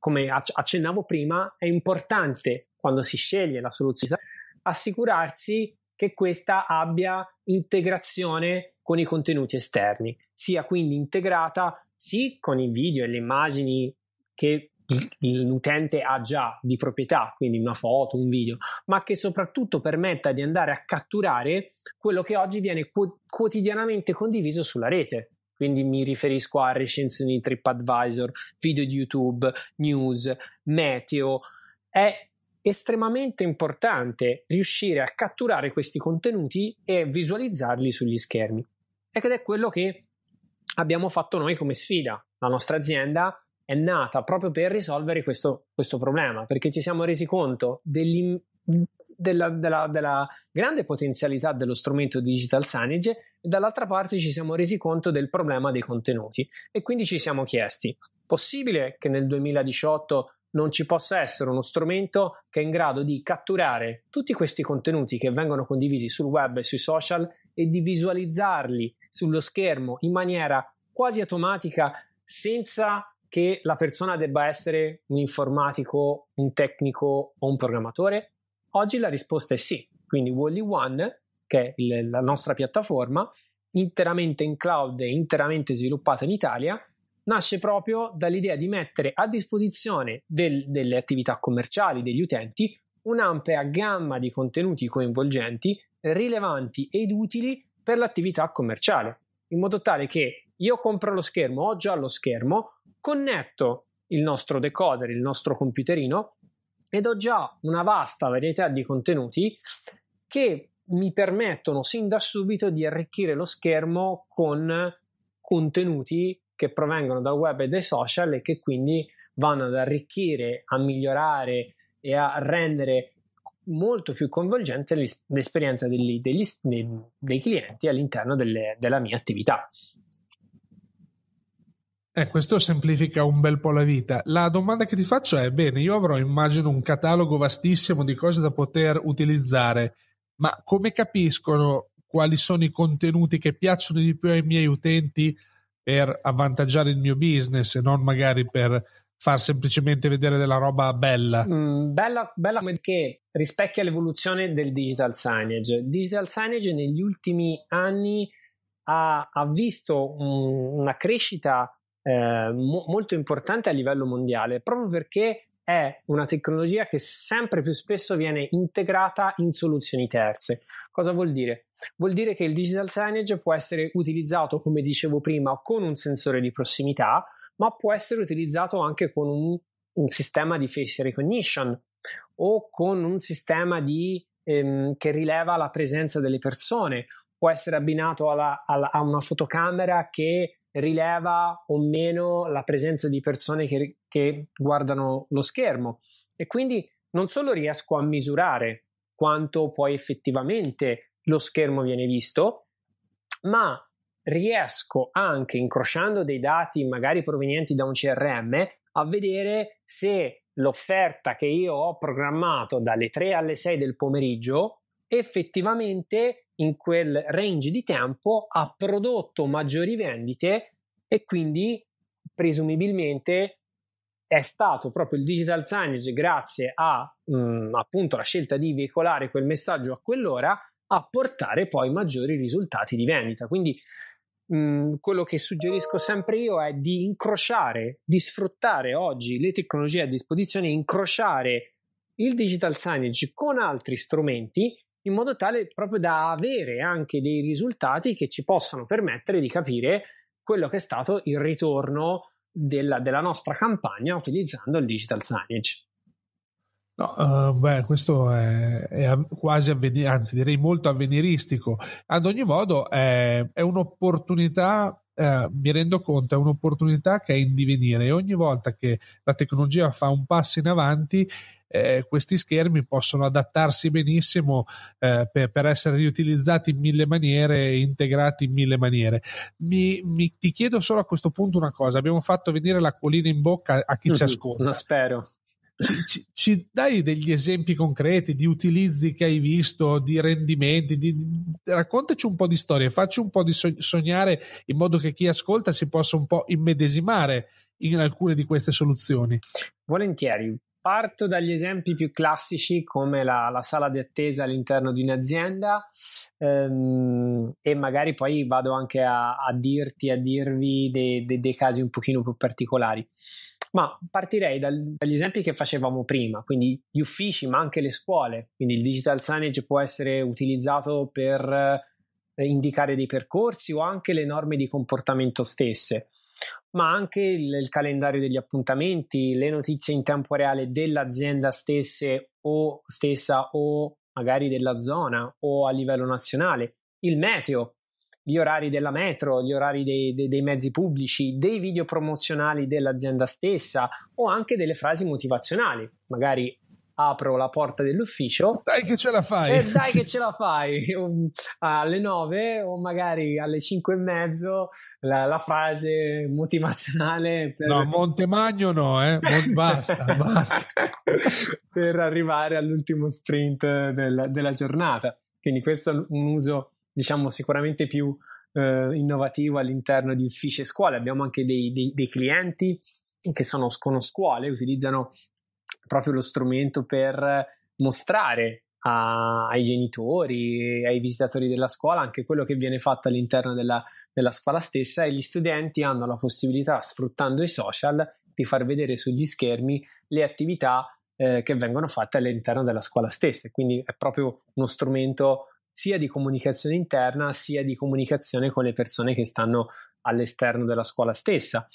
come accennavo prima, è importante, quando si sceglie la soluzione, assicurarsi che questa abbia integrazione con i contenuti esterni, sia quindi integrata sì con i video e le immagini che l'utente ha già di proprietà, quindi una foto, un video, ma che soprattutto permetta di andare a catturare quello che oggi viene quotidianamente condiviso sulla rete. Quindi mi riferisco a recensioni di TripAdvisor, video di YouTube, news, meteo. È estremamente importante riuscire a catturare questi contenuti e visualizzarli sugli schermi, ed è quello che abbiamo fatto noi come sfida. La nostra azienda è nata proprio per risolvere questo, questo problema, perché ci siamo resi conto della, della, della grande potenzialità dello strumento digital signage, e dall'altra parte ci siamo resi conto del problema dei contenuti. E quindi ci siamo chiesti: possibile che nel duemiladiciotto non ci possa essere uno strumento che è in grado di catturare tutti questi contenuti che vengono condivisi sul web e sui social e di visualizzarli sullo schermo in maniera quasi automatica, senza che la persona debba essere un informatico, un tecnico o un programmatore? Oggi la risposta è sì. Quindi Wallin, che è la nostra piattaforma interamente in cloud e interamente sviluppata in Italia, nasce proprio dall'idea di mettere a disposizione del, delle attività commerciali, degli utenti, un'ampia gamma di contenuti coinvolgenti, rilevanti ed utili per l'attività commerciale, in modo tale che Io compro lo schermo, ho già lo schermo, connetto il nostro decoder, il nostro computerino, ed ho già una vasta varietà di contenuti che mi permettono sin da subito di arricchire lo schermo con contenuti che provengono dal web e dai social e che quindi vanno ad arricchire, a migliorare e a rendere molto più coinvolgente l'esperienza degli, degli, dei clienti all'interno delle, della mia attività. Eh, questo semplifica un bel po' la vita. La domanda che ti faccio è: bene, io avrò, immagino, un catalogo vastissimo di cose da poter utilizzare, ma come capiscono quali sono i contenuti che piacciono di più ai miei utenti per avvantaggiare il mio business e non magari per far semplicemente vedere della roba bella? Mm, bella, bella perché rispecchia l'evoluzione del digital signage. Digital signage negli ultimi anni ha, ha visto un, una crescita Eh, mo- molto importante a livello mondiale, proprio perché è una tecnologia che sempre più spesso viene integrata in soluzioni terze. Cosa vuol dire? Vuol dire che il digital signage può essere utilizzato, come dicevo prima, con un sensore di prossimità, ma può essere utilizzato anche con un, un sistema di face recognition o con un sistema di, ehm, che rileva la presenza delle persone. Può essere abbinato alla, alla, a una fotocamera che rileva o meno la presenza di persone che, che guardano lo schermo, e quindi non solo riesco a misurare quanto poi effettivamente lo schermo viene visto, ma riesco anche, incrociando dei dati magari provenienti da un C R M, a vedere se l'offerta che io ho programmato dalle tre alle sei del pomeriggio effettivamente in quel range di tempo ha prodotto maggiori vendite, e quindi presumibilmente è stato proprio il digital signage, grazie a mh, appunto la scelta di veicolare quel messaggio a quell'ora, a portare poi maggiori risultati di vendita. Quindi mh, quello che suggerisco sempre io è di incrociare, di sfruttare oggi le tecnologie a disposizione, incrociare il digital signage con altri strumenti, in modo tale proprio da avere anche dei risultati che ci possano permettere di capire quello che è stato il ritorno della, della nostra campagna utilizzando il digital signage. No, uh, beh, questo è, è quasi avvenir, anzi direi molto avveniristico. Ad ogni modo è, è un'opportunità, eh, mi rendo conto, è un'opportunità che è in divenire, e ogni volta che la tecnologia fa un passo in avanti, Eh, questi schermi possono adattarsi benissimo eh, per, per essere riutilizzati in mille maniere e integrati in mille maniere. Mi, mi, ti chiedo solo a questo punto una cosa: abbiamo fatto venire l'acquolina in bocca a chi mm-hmm. ci ascolta. Lo spero. Ci, ci, ci dai degli esempi concreti di utilizzi che hai visto, di rendimenti, di, di, raccontaci un po' di storie, facci un po' di so- sognare, in modo che chi ascolta si possa un po' immedesimare in alcune di queste soluzioni. Volentieri. Parto dagli esempi più classici, come la, la sala di attesa all'interno di un'azienda, ehm, e magari poi vado anche a, a dirti, a dirvi dei de, de casi un pochino più particolari. Ma partirei dal, dagli esempi che facevamo prima, quindi gli uffici, ma anche le scuole. Quindi il digital signage può essere utilizzato per eh, indicare dei percorsi o anche le norme di comportamento stesse, ma anche il, il calendario degli appuntamenti, le notizie in tempo reale dell'azienda stesse o stessa o magari della zona o a livello nazionale, il meteo, gli orari della metro, gli orari dei, dei, dei mezzi pubblici, dei video promozionali dell'azienda stessa, o anche delle frasi motivazionali, magari apro la porta dell'ufficio, dai che ce la fai, eh, dai che ce la fai, alle nove o magari alle cinque e mezzo la, la frase motivazionale per... no, Montemagno no, eh. basta, basta. per arrivare all'ultimo sprint del, della giornata. Quindi questo è un uso, diciamo, sicuramente più eh, innovativo all'interno di uffici e scuole. Abbiamo anche dei, dei, dei clienti che sono con scuole, utilizzano proprio lo strumento per mostrare a, ai genitori, ai visitatori della scuola, anche quello che viene fatto all'interno della, della scuola stessa, e gli studenti hanno la possibilità, sfruttando i social, di far vedere sugli schermi le attività eh, che vengono fatte all'interno della scuola stessa. Quindi è proprio uno strumento sia di comunicazione interna sia di comunicazione con le persone che stanno all'esterno della scuola stessa.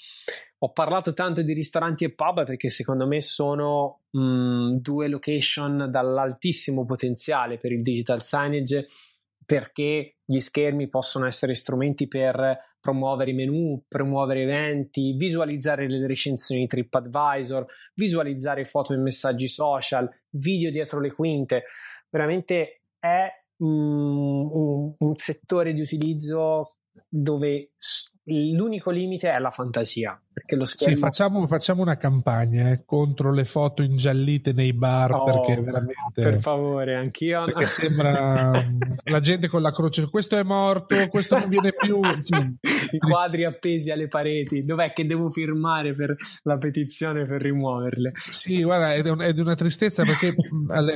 Ho parlato tanto di ristoranti e pub perché secondo me sono mh, due location dall'altissimo potenziale per il digital signage, perché gli schermi possono essere strumenti per promuovere i menu, promuovere eventi, visualizzare le recensioni TripAdvisor, visualizzare foto e messaggi social, video dietro le quinte. Veramente è mm, un, un settore di utilizzo dove l'unico limite è la fantasia, perché lo schermo... Sì, facciamo, facciamo una campagna eh, contro le foto ingiallite nei bar, oh, perché veramente... Per favore, anch'io... Perché sembra la gente con la croce, questo è morto, questo non viene più... I quadri appesi alle pareti, dov'è che devo firmare per la petizione per rimuoverle? Sì, guarda, è, un, è di una tristezza perché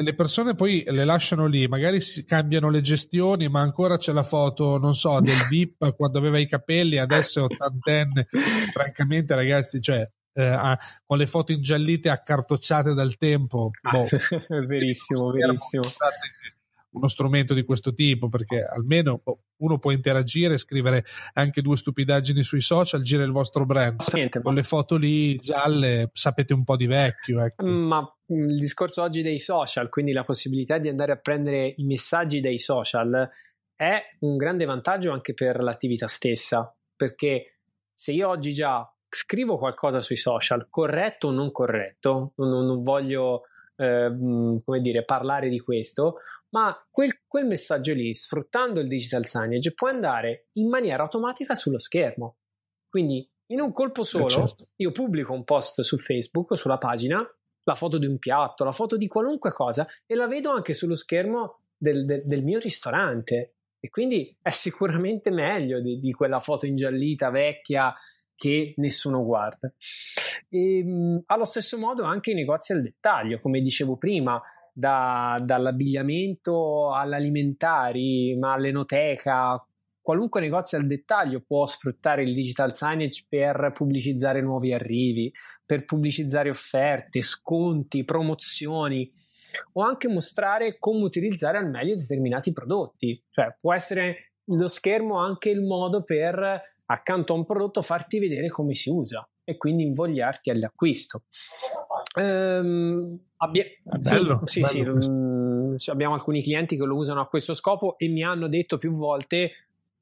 le persone poi le lasciano lì, magari si cambiano le gestioni, ma ancora c'è la foto, non so, del V I P quando aveva i capelli, adesso è ottantenne, francamente ragazzi, cioè eh, ah, con le foto ingiallite accartocciate dal tempo, boh. ah, verissimo, verissimo. Uno strumento di questo tipo, perché almeno uno può interagire, scrivere anche due stupidaggini sui social, gira il vostro brand. Niente, con ma... le foto lì gialle sapete un po' di vecchio, ecco. Ma il discorso oggi dei social, quindi la possibilità di andare a prendere i messaggi dai social è un grande vantaggio anche per l'attività stessa, perché se io oggi già scrivo qualcosa sui social, corretto o non corretto, non, non voglio eh, come dire, parlare di questo, ma quel, quel messaggio lì, sfruttando il digital signage, può andare in maniera automatica sullo schermo. Quindi in un colpo solo, certo. Io pubblico un post su Facebook, sulla pagina, la foto di un piatto, la foto di qualunque cosa, e la vedo anche sullo schermo del, del, del mio ristorante, e quindi è sicuramente meglio di, di quella foto ingiallita, vecchia, che nessuno guarda. E, mh, allo stesso modo anche i negozi al dettaglio, come dicevo prima, da, dall'abbigliamento all'alimentari, ma all'enoteca, qualunque negozio al dettaglio può sfruttare il digital signage per pubblicizzare nuovi arrivi, per pubblicizzare offerte, sconti, promozioni, o anche mostrare come utilizzare al meglio determinati prodotti. Cioè può essere lo schermo anche il modo per, accanto a un prodotto, farti vedere come si usa e quindi invogliarti all'acquisto. Ehm, abbia... bello, sì, bello sì, bello. Sì, abbiamo alcuni clienti che lo usano a questo scopo e mi hanno detto più volte: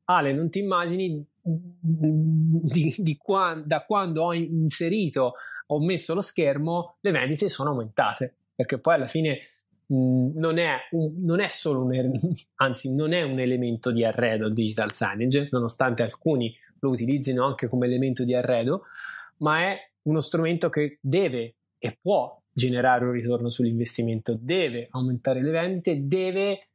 Ale, non ti immagini di, di qua, da quando ho inserito, ho messo lo schermo, le vendite sono aumentate, perché poi alla fine mh, non è non è solo un, anzi non è un elemento di arredo il digital signage, nonostante alcuni lo utilizzino anche come elemento di arredo, ma è uno strumento che deve e può generare un ritorno sull'investimento, deve aumentare le vendite, deve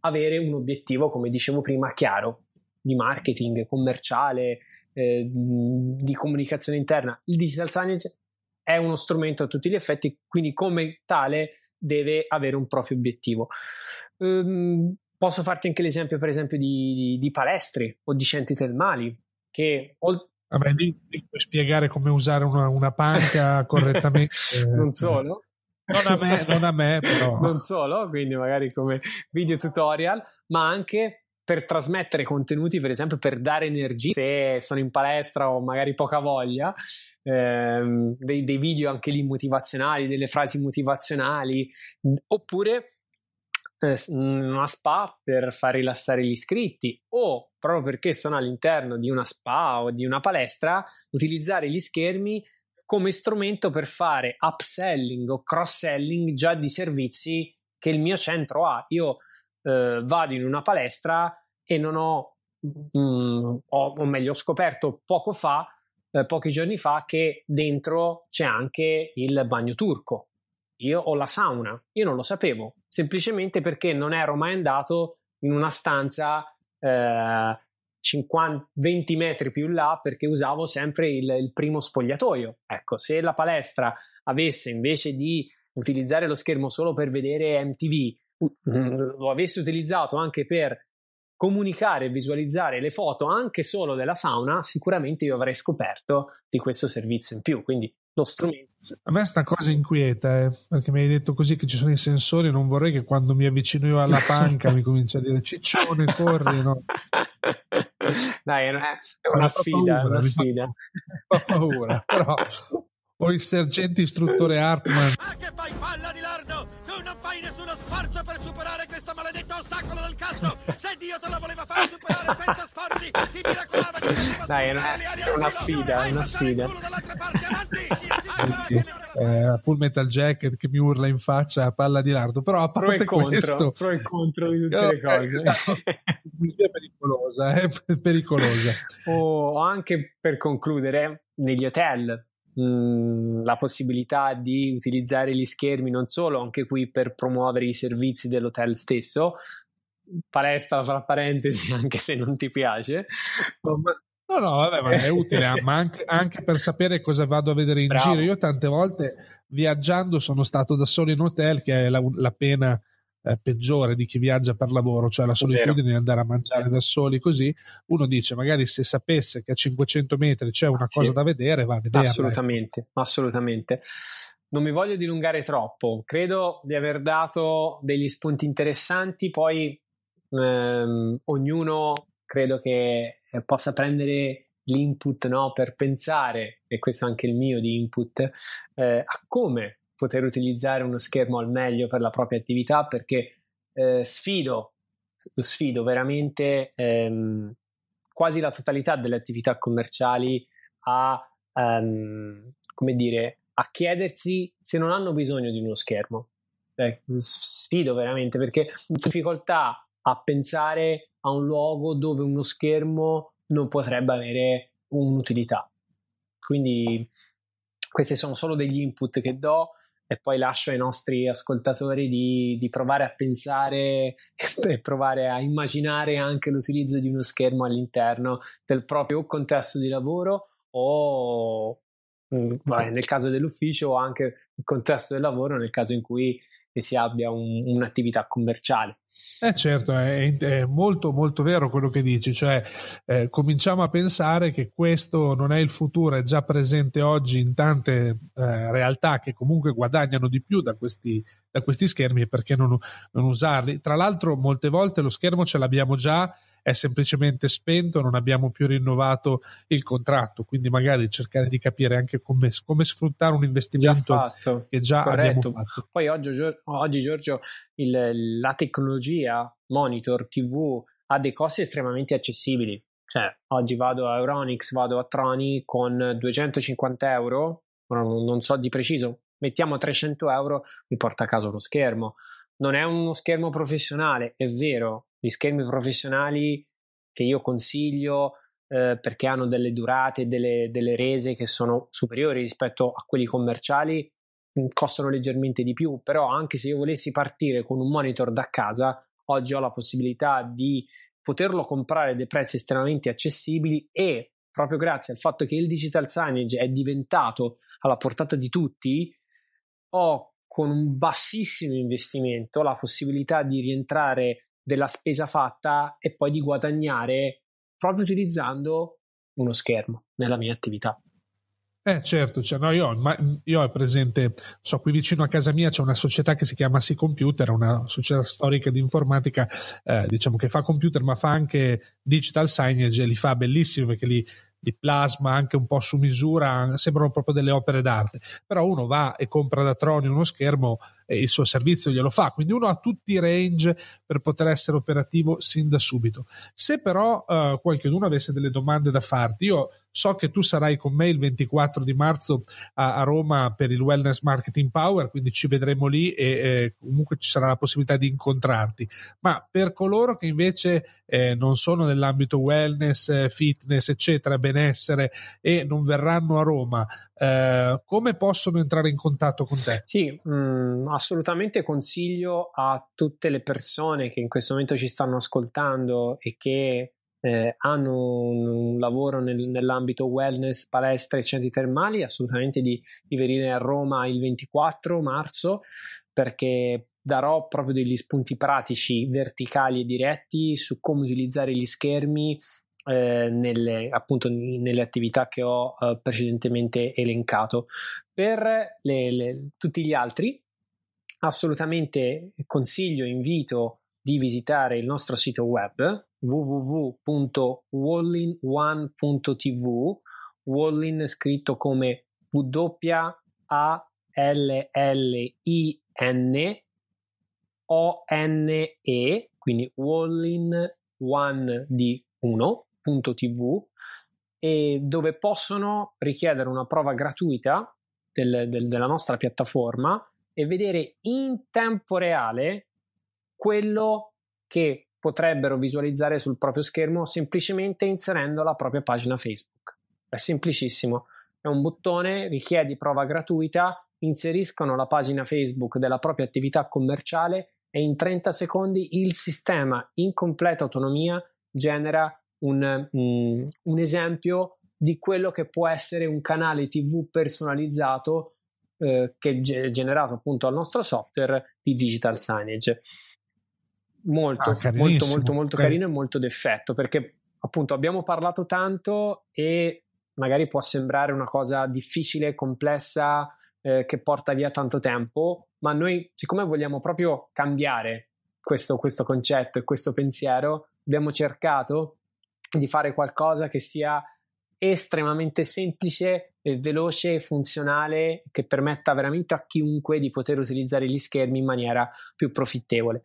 avere un obiettivo, come dicevo prima, chiaro, di marketing, commerciale, eh, di comunicazione interna. Il digital signage è uno strumento a tutti gli effetti, quindi come tale deve avere un proprio obiettivo. Um, posso farti anche l'esempio, per esempio, di, di, di palestre o di centri termali che ol- Vabbè, lì puoi spiegare come usare una, una panca correttamente. Non solo. Non a me, non a me, però. Non solo, quindi magari come video tutorial, ma anche per trasmettere contenuti, per esempio, per dare energia. Se sono in palestra o magari poca voglia, ehm, dei, dei video anche lì motivazionali, delle frasi motivazionali, oppure una spa per far rilassare gli iscritti, o proprio perché sono all'interno di una spa o di una palestra, utilizzare gli schermi come strumento per fare upselling o cross-selling già di servizi che il mio centro ha. Io eh, vado in una palestra e non ho, mh, ho o meglio ho scoperto poco fa, eh, pochi giorni fa, che dentro c'è anche il bagno turco. Io ho la sauna, io non lo sapevo, semplicemente perché non ero mai andato in una stanza eh, cinquanta, venti metri più in là, perché usavo sempre il, il primo spogliatoio. Ecco, se la palestra avesse, invece di utilizzare lo schermo solo per vedere M T V, lo avesse utilizzato anche per comunicare e visualizzare le foto anche solo della sauna, sicuramente io avrei scoperto di questo servizio in più. Quindi lo strumento. A me sta cosa inquieta, eh, perché mi hai detto così che ci sono i sensori, non vorrei che quando mi avvicino io alla panca mi cominci a dire ciccione, corri, no? Dai, è una, è una sfida, paura, una sfida. Fa, fa paura, però ho il sergente istruttore Hartman. Ma che fai, palla di lardo? Tu non fai nessuno sforzo per superare questo maledetto ostacolo del cazzo. Se Dio te lo voleva fare superare senza sforzi, ti miracolava che ti... Dai, è una, è una sfida, è una sfida. Eh, Full Metal Jacket che mi urla in faccia a palla di lardo, però a parte pro questo, contro, pro e contro di tutte io, le cose, eh, è pericolosa, è pericolosa. O anche, per concludere, negli hotel mh, la possibilità di utilizzare gli schermi, non solo, anche qui per promuovere i servizi dell'hotel stesso. Palestra fra parentesi, anche se non ti piace. No, no, vabbè, ma è utile, ma anche, anche per sapere cosa vado a vedere in Bravo. giro. Io tante volte viaggiando sono stato da solo in hotel, che è la, la pena eh, peggiore di chi viaggia per lavoro, cioè la solitudine di andare a mangiare da soli così. Uno dice, magari se sapesse che a cinquecento metri c'è una cosa sì. da vedere, va a vederla. Assolutamente, assolutamente. Non mi voglio dilungare troppo, credo di aver dato degli spunti interessanti, poi ehm, ognuno... credo che possa prendere l'input, no, per pensare, e questo è anche il mio di input, eh, a come poter utilizzare uno schermo al meglio per la propria attività, perché eh, sfido, sfido veramente ehm, quasi la totalità delle attività commerciali a, ehm, come dire, a chiedersi se non hanno bisogno di uno schermo. Eh, sfido veramente, perché ho difficoltà a pensare a un luogo dove uno schermo non potrebbe avere un'utilità. Quindi questi sono solo degli input che do, e poi lascio ai nostri ascoltatori di, di provare a pensare e provare a immaginare anche l'utilizzo di uno schermo all'interno del proprio contesto di lavoro, o vabbè, nel caso dell'ufficio, o anche il contesto del lavoro nel caso in cui che si abbia un, un'attività commerciale. Eh certo, è, è molto molto vero quello che dici, cioè eh, cominciamo a pensare che questo non è il futuro, è già presente oggi in tante eh, realtà che comunque guadagnano di più da questi, da questi schermi, e perché non, non usarli? Tra l'altro molte volte lo schermo ce l'abbiamo già, è semplicemente spento, non abbiamo più rinnovato il contratto, quindi magari cercare di capire anche come, come sfruttare un investimento già fatto, che già corretto. abbiamo fatto. Poi oggi, oggi Giorgio, il, la tecnologia monitor tivù ha dei costi estremamente accessibili, cioè oggi vado a Euronics, vado a Troni con duecentocinquanta euro, non so di preciso, mettiamo trecento euro, mi porta a casa lo schermo. Non è uno schermo professionale, è vero. Gli schermi professionali che io consiglio eh, perché hanno delle durate, delle, delle rese che sono superiori rispetto a quelli commerciali, costano leggermente di più, però anche se io volessi partire con un monitor da casa, oggi ho la possibilità di poterlo comprare a dei prezzi estremamente accessibili, e proprio grazie al fatto che il digital signage è diventato alla portata di tutti, ho con un bassissimo investimento la possibilità di rientrare della spesa fatta e poi di guadagnare proprio utilizzando uno schermo nella mia attività. Eh certo, cioè, no, io, ma, io è presente, so, qui vicino a casa mia c'è una società che si chiama Si Computer, una società storica di informatica, eh, diciamo che fa computer ma fa anche digital signage, e li fa bellissimi perché li, li plasma anche un po' su misura, sembrano proprio delle opere d'arte, però uno va e compra da Troni uno schermo e il suo servizio glielo fa, quindi uno ha tutti i range per poter essere operativo sin da subito. Se però eh, qualcuno avesse delle domande da farti, io so che tu sarai con me il ventiquattro di marzo a, a Roma per il Wellness Marketing Power, quindi ci vedremo lì, e eh, comunque ci sarà la possibilità di incontrarti, ma per coloro che invece eh, non sono nell'ambito wellness, fitness, eccetera, benessere, e non verranno a Roma, eh, come possono entrare in contatto con te? Sì, mh, assolutamente consiglio a tutte le persone che in questo momento ci stanno ascoltando e che Eh, hanno un, un lavoro nel, nell'ambito wellness, palestre e centri termali, assolutamente di, di venire a Roma il ventiquattro marzo, perché darò proprio degli spunti pratici verticali e diretti su come utilizzare gli schermi eh, nelle, appunto, nelle attività che ho eh, precedentemente elencato. Per le, le, tutti gli altri assolutamente consiglio, invito di visitare il nostro sito web w w w punto wallin one punto t v, Wallin scritto come W A L L I N O N E, quindi Wallin one di uno punto t v, e dove possono richiedere una prova gratuita del, del, della nostra piattaforma e vedere in tempo reale quello che potrebbero visualizzare sul proprio schermo semplicemente inserendo la propria pagina Facebook. È semplicissimo, è un bottone, richiedi prova gratuita, inseriscono la pagina Facebook della propria attività commerciale e in trenta secondi il sistema in completa autonomia genera un, um, un esempio di quello che può essere un canale tivù personalizzato eh, che è generato appunto al nostro software di Digital Signage. Molto, ah, molto, molto, molto carino e molto d'effetto, perché appunto abbiamo parlato tanto e magari può sembrare una cosa difficile, complessa, eh, che porta via tanto tempo, ma noi, siccome vogliamo proprio cambiare questo, questo concetto e questo pensiero, abbiamo cercato di fare qualcosa che sia estremamente semplice e veloce e funzionale, che permetta veramente a chiunque di poter utilizzare gli schermi in maniera più profittevole.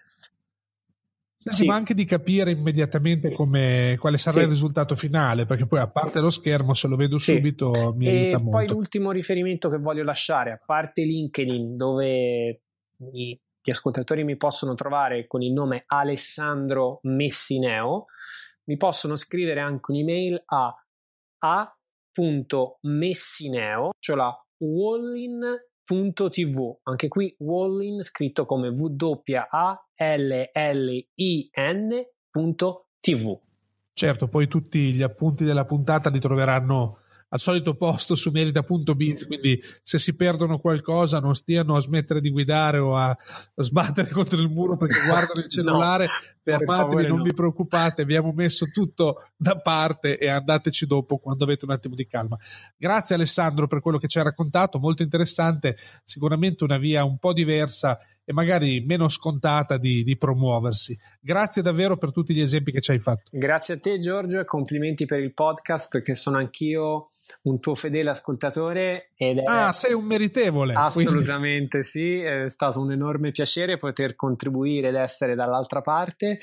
Sì, sì. Ma anche di capire immediatamente come, quale sarà, sì, il risultato finale, perché poi a parte lo schermo, se lo vedo, sì, subito mi e aiuta molto. E poi l'ultimo riferimento che voglio lasciare, a parte LinkedIn, dove gli ascoltatori mi possono trovare con il nome Alessandro Messineo, mi possono scrivere anche un'email a a punto messineo, cioè la wallin punto t v, anche qui Wallin scritto come W A L L I N punto t v. Certo, poi tutti gli appunti della puntata li troveranno al solito posto su merita punto biz, quindi se si perdono qualcosa non stiano a smettere di guidare o a sbattere contro il muro perché guardano il cellulare. No, fermatevi, per non no. vi preoccupate, abbiamo messo tutto da parte e andateci dopo quando avete un attimo di calma. Grazie Alessandro per quello che ci hai raccontato, molto interessante, sicuramente una via un po' diversa e magari meno scontata di, di promuoversi. Grazie davvero per tutti gli esempi che ci hai fatto. Grazie a te Giorgio e complimenti per il podcast, perché sono anch'io un tuo fedele ascoltatore ed è... Ah, sei un meritevole. Assolutamente, quindi sì, è stato un enorme piacere poter contribuire ed essere dall'altra parte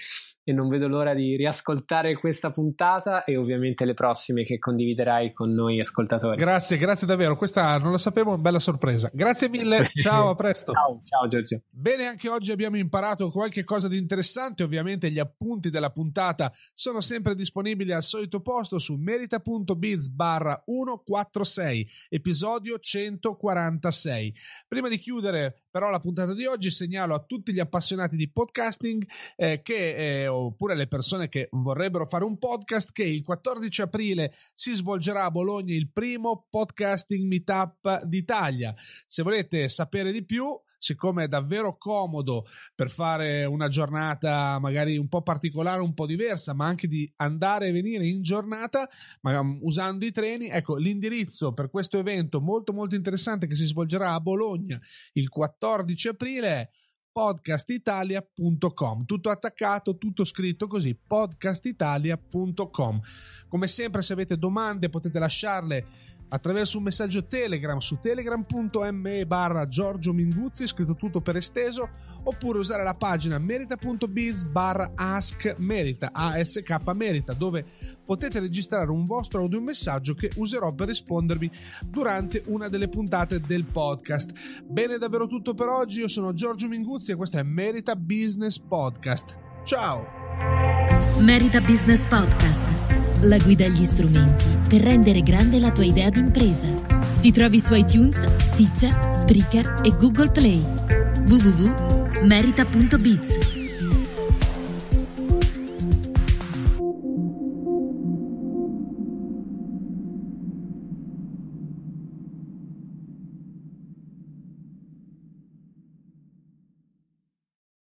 e non vedo l'ora di riascoltare questa puntata e ovviamente le prossime che condividerai con noi ascoltatori. Grazie, grazie davvero, questa non la sapevo, bella sorpresa. Grazie mille, ciao, a presto. Ciao, ciao Giorgio. Bene, anche oggi abbiamo imparato qualche cosa di interessante, ovviamente gli appunti della puntata sono sempre disponibili al solito posto su merita punto biz barra centoquarantasei, episodio centoquarantasei. Prima di chiudere però la puntata di oggi segnalo a tutti gli appassionati di podcasting eh, che eh, oppure le persone che vorrebbero fare un podcast che il quattordici aprile si svolgerà a Bologna il primo podcasting meetup d'Italia. Se volete sapere di più, siccome è davvero comodo per fare una giornata magari un po' particolare, un po' diversa, ma anche di andare e venire in giornata usando i treni, ecco l'indirizzo per questo evento molto molto interessante che si svolgerà a Bologna il quattordici aprile è podcast italia punto com, tutto attaccato, tutto scritto così, podcast italia punto com. Come sempre, se avete domande potete lasciarle attraverso un messaggio Telegram su telegram punto me barra Giorgio Minguzzi, scritto tutto per esteso, oppure usare la pagina merita punto biz barra ask merita, ask merita, dove potete registrare un vostro audio messaggio che userò per rispondervi durante una delle puntate del podcast. Bene, davvero tutto per oggi, io sono Giorgio Minguzzi e questo è Merita Business Podcast. Ciao! Merita Business Podcast, la guida agli strumenti per rendere grande la tua idea d'impresa. Ci trovi su iTunes, Stitcher, Spreaker e Google Play. w w w punto merita punto biz